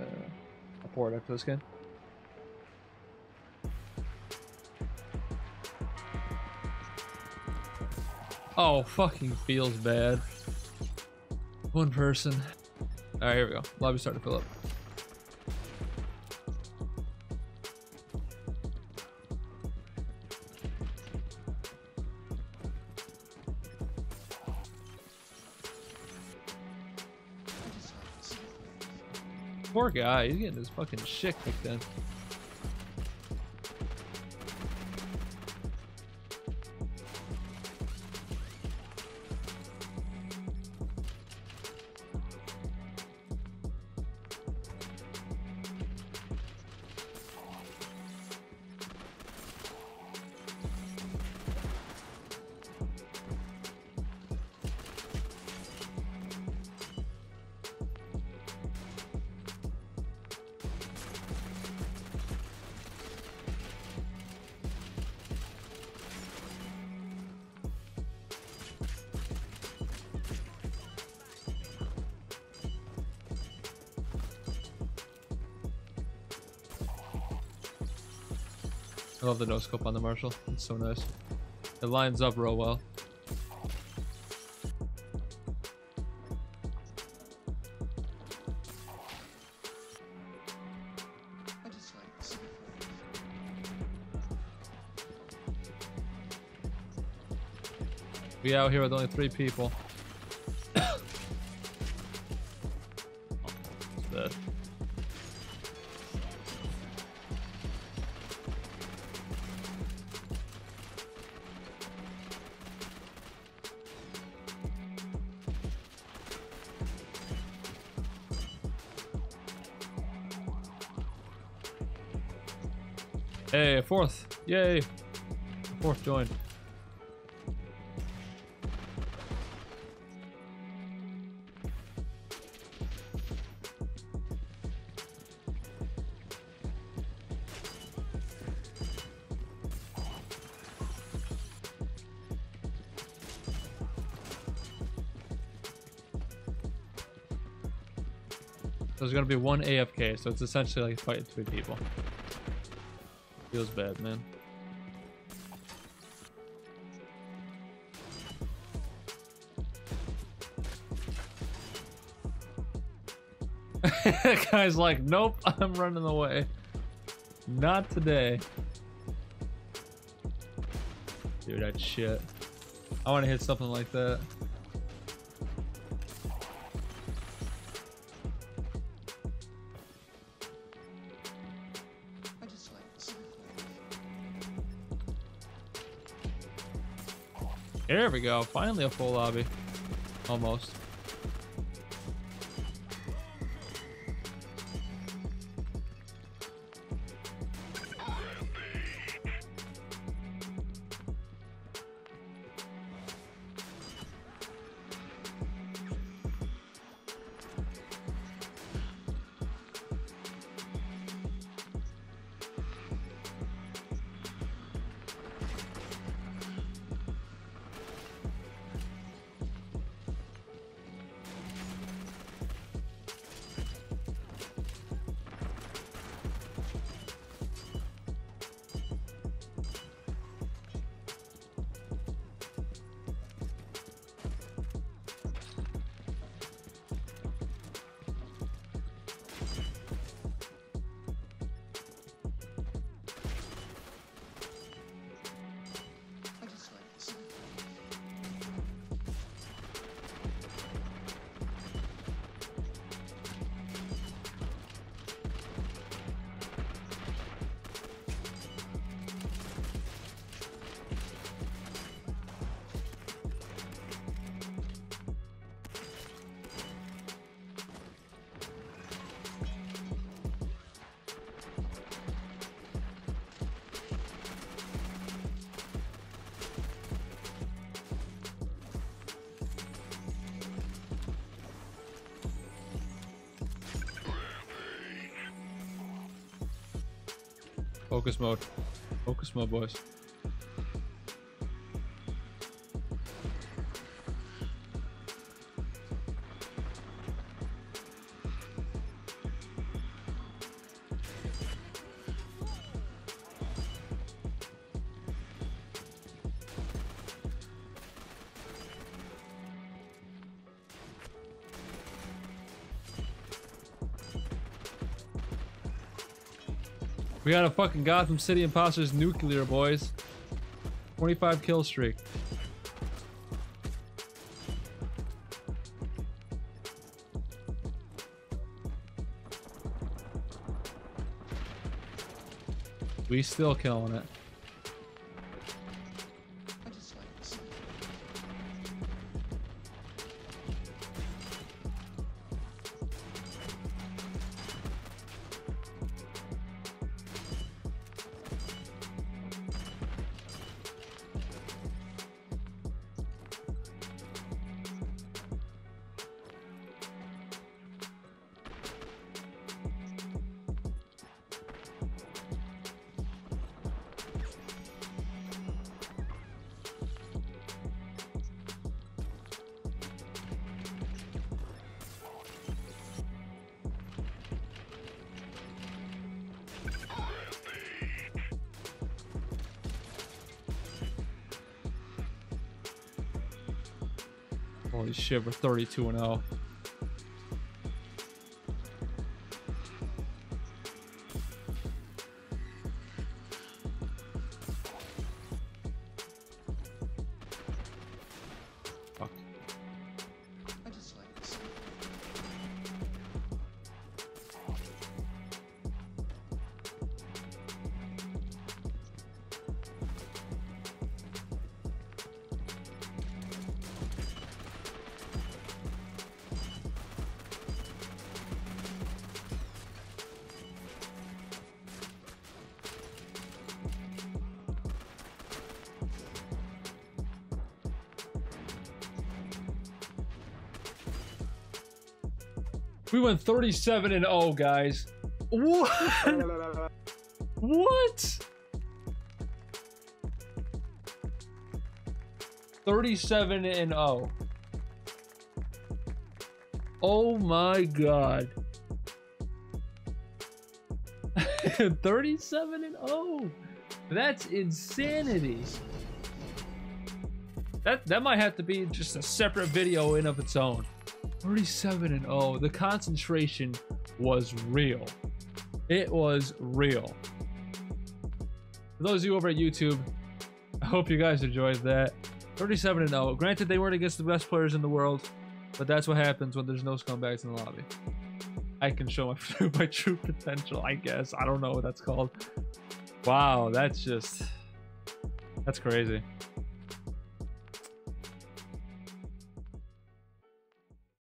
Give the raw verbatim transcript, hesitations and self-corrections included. uh, a portal for this game. Oh, fucking feels bad. One person. All right, here we go. Lobby's starting to fill up. Poor guy, he's getting his fucking shit kicked in. I love the no scope on the Marshall. It's so nice. It lines up real well. We out here with only three people. That's bad. Hey, fourth. Yay. Fourth joined. There's gonna be one A F K, so it's essentially like fighting three people. Feels bad, man. That guy's like, nope, I'm running away. Not today. Dude, that shit. I want to hit something like that. There we go, finally a full lobby. Almost. Focus mode. Focus mode, boys. We got a fucking Gotham City Impostors nuclear, boys. twenty-five kill streak. We still killing it. Holy shit, we're thirty-two and oh. Fuck. I just like this. We went thirty-seven and oh, guys. What? What? thirty-seven and oh. Oh my god. thirty-seven and oh. That's insanity. That that might have to be just a separate video in of its own. thirty-seven and oh, the concentration was real. It was real. For those of you over at YouTube, I hope you guys enjoyed that. thirty-seven and oh. Granted, they weren't against the best players in the world, but that's what happens when there's no scumbags in the lobby. I can show my, my true potential, I guess. I don't know what that's called. Wow, that's just... that's crazy.